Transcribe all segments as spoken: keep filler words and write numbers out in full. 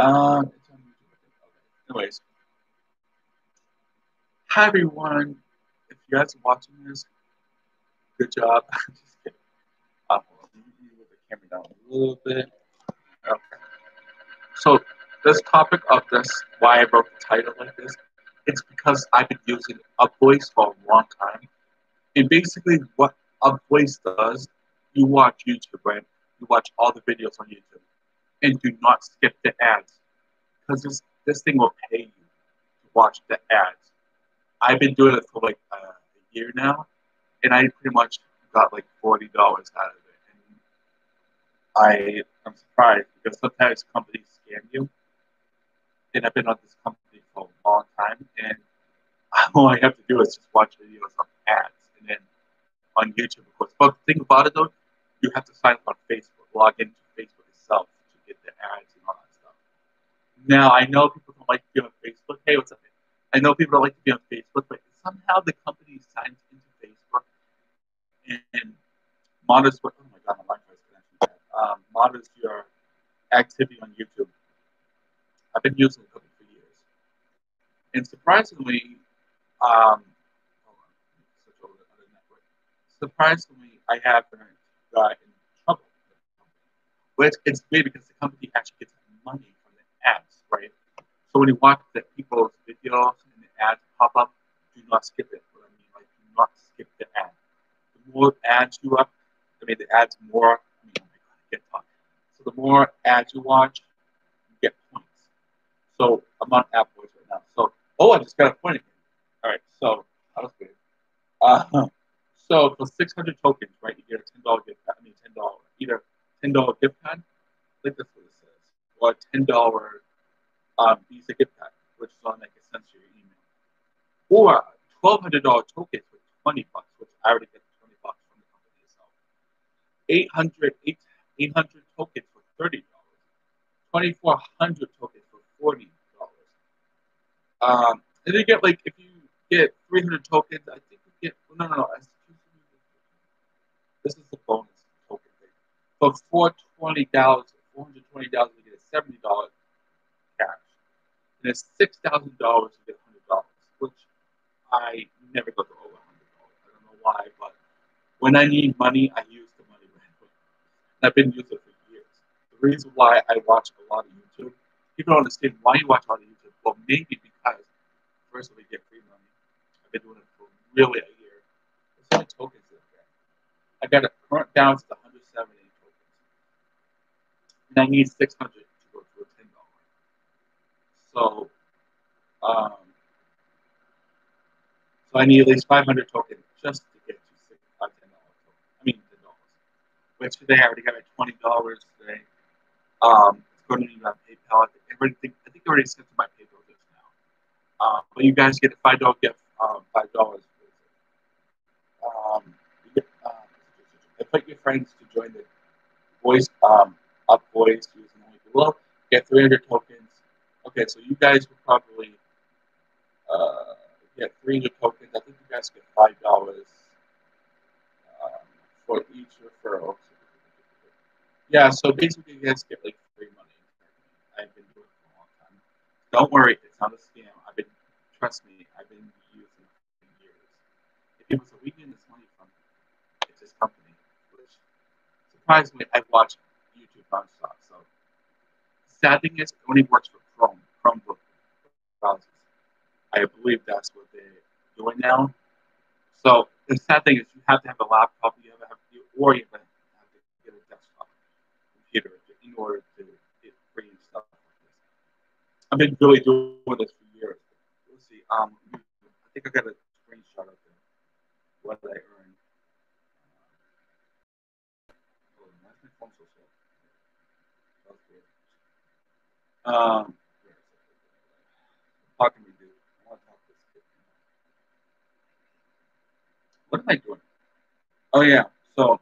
Um, anyways, hi everyone. If you guys are watching this, good job. Just kidding. I'll move the camera down a little bit. Okay. So this topic of this, why I wrote the title like this, it's because I've been using UpVoice for a long time. And basically what UpVoice does, you watch YouTube, right? You watch all the videos on YouTube. And do not skip the ads. Because this, this thing will pay you to watch the ads. I've been doing it for like uh, a year now. And I pretty much got like forty dollars out of it. And I, I'm surprised because sometimes companies scam you. And I've been on this company for a long time. And all I have to do is just watch videos of ads. And then on YouTube, of course. But the thing about it though, you have to sign up on Facebook, log into Facebook itself. The ads and all that stuff. Now, I know people don't like to be on Facebook. Hey, what's up? I know people don't like to be on Facebook, but somehow the company signs into Facebook and, and monitors what, oh my God, my microphone is connected. Um, monitors your activity on YouTube. I've been using the company for years. And surprisingly, um, hold on, switch over to another network. Surprisingly, I haven't gotten It's, it's weird because the company actually gets money from the ads, right? So when you watch the people's videos and the ads pop up, do not skip it. What I mean, like, do not skip the ad. The more ads you up, I mean, the ads more, I mean, I get talking. So the more ads you watch, you get points. So I'm on App Boys right now. So, oh, I just got a point again. All right, so that was weird. Uh, so for six hundred tokens, right, you get a ten dollar gift, I mean, ten dollars, either ten dollar gift pad, I think that's what it says, or ten dollar um, Visa gift pad, which is on like a sensory email, or twelve hundred dollar tokens with twenty bucks, which I already get twenty bucks from the company itself, eight hundred, eight hundred tokens for thirty dollars, twenty-four hundred tokens for forty dollars. Um, and then you get like, if you get three hundred tokens, I think you get, no, no, no, this is the bonus. But for four hundred twenty dollars, you get seventy dollars cash. And it's six thousand dollars, you get one hundred dollars, which I never go to over one hundred dollars. I don't know why, but when I need money, I use the money randomly. And I've been using it for years. The reason why I watch a lot of YouTube, people don't understand why you watch a lot of YouTube. Well, maybe because, first of all, you get free money. I've been doing it for really a year. There's only tokens in there. I got it burnt down to the one hundred seventy. And I need six hundred to go to a ten dollar. So, um, so I need at least five hundred tokens just to get to six, five, ten dollars. I mean, ten dollars. Which today I already got at twenty dollars today. Um, it's going to need on PayPal. I think, I think I already sent to my PayPal just now. Um, but you guys get a five dollar gift, um, five dollars. Um, you get, um, invite your friends to join the voice. Um, Up Boys using the link below, get three hundred tokens. Okay, so you guys will probably uh, get three hundred tokens. I think you guys get five dollars um, for each referral. Yeah, so basically you guys get like free money. I've been doing it for a long time. Don't worry, it's not a scam. I've been, trust me, I've been using it for years. If it was a weekend, this money from it's this company, which surprisingly, I've watched YouTube nonstop. So sad thing is, it only works for Chrome, Chromebook browsers. I believe that's what they're doing now. So the sad thing is, you have to have a laptop, you have to have, or you have to get a desktop computer in order to get free and stuff like this. I've been really doing this for years. Let's see. Um, I think I got a screenshot of it. What did I earn? Oh, that's my phone so slow. Um, how can we do? I want to talk this kid. What am I doing? Oh yeah. So, all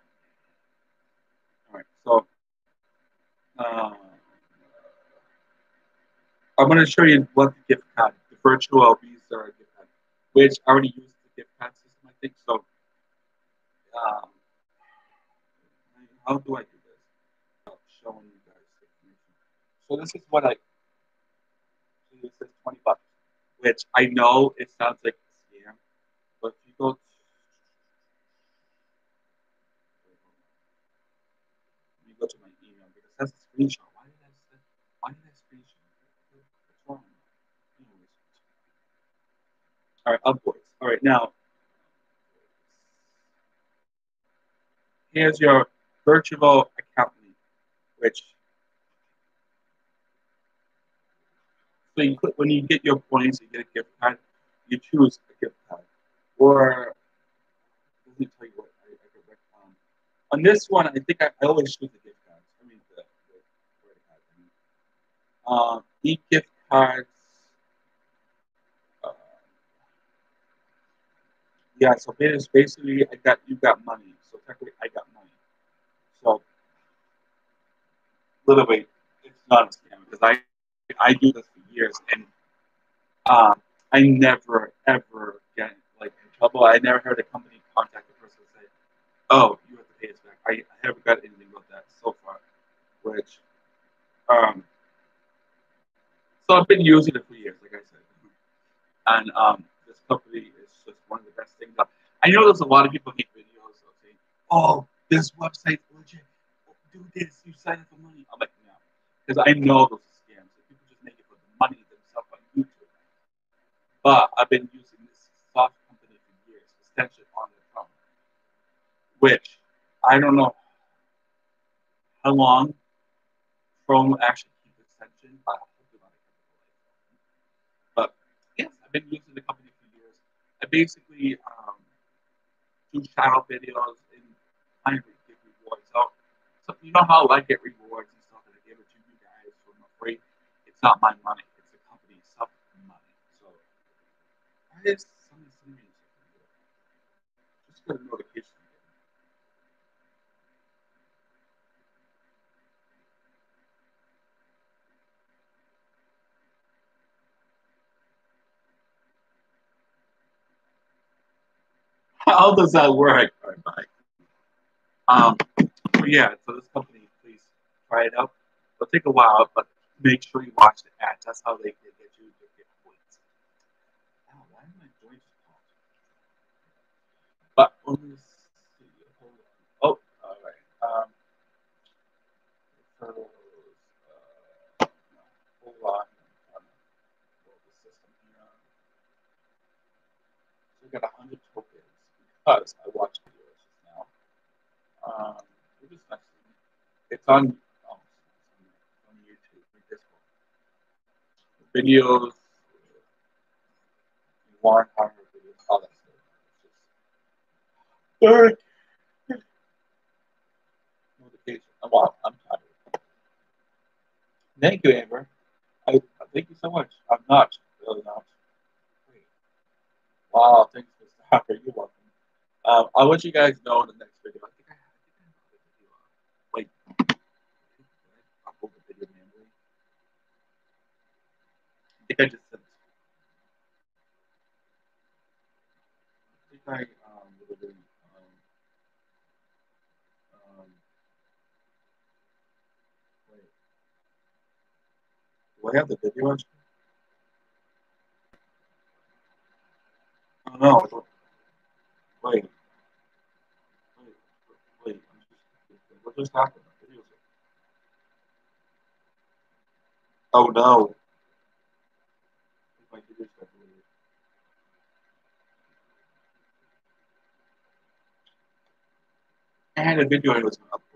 right. So, um, I'm going to show you what the gift card, the virtual Visa gift card, which I already used the gift card system, I think. So, um, how do I do this? Showing you guys. So this is what I this is twenty bucks, which I know it sounds like a scam, but if you go to, let me go to my email because that's a screenshot. Why did I say, why did I screenshot? What's wrong? All right, Upvoice. All right, now here's your virtual account name, which so you click, when you get your points, you get a gift card. You choose a gift card, or let me tell you what I, I could recommend. On this one, I think I, I always choose the gift cards. I mean, the, the, the um, e-gift cards. Uh, yeah, so basically, I got you got money. So technically, I got money. So literally, it's not a scam because I I do this for years, and uh, I never ever get like in trouble. I never heard a company contact a person and say, "Oh, you have to pay us back." I, I haven't got anything about that so far, which um, so I've been using it for years, like I said, and um, this company is just one of the best things. I know there's a lot of people who make videos of saying, "Oh, this website's legit. Do this. You sign up for money." I'm like, no, because I know those. Money themselves on YouTube. But I've been using this soft company for years, extension on their phone, which I don't know how long Chrome will actually keep extension, but But yes, I've been using the company for years. I basically um, do shout videos and I get rewards. So, so you know how I get rewards and stuff, and I give it to you guys for free. It's not my money. It's the company's stuff money. So I have some reason. Just got a notification. How does that work? All right, bye. Um, yeah. So this company, please try it out. It'll take a while, but make sure you watch the ads. That's how they get you to get points. Wow, why am I doing this? But let me see. Hold on. Oh, all right. Um, so, uh, hold on. So we got a hundred tokens because I watched videos now. Um, it is nice. It's on. Videos, warrenharper videos, all that stuff. Just notification. Oh, wow, I'm tired. Thank you, Amber. I, I thank you so much. I'm not really not. Wow, thanks, Mister Harper. You're welcome. Um, I'll let you guys know in the next video. I think I have a video. Wait. I think I just said I think I um would have been um um wait. Do I have the video on? Oh no. Wait. Wait, wait, I'm just what just happened? The video's here. Oh no. I had a video I was going to upload.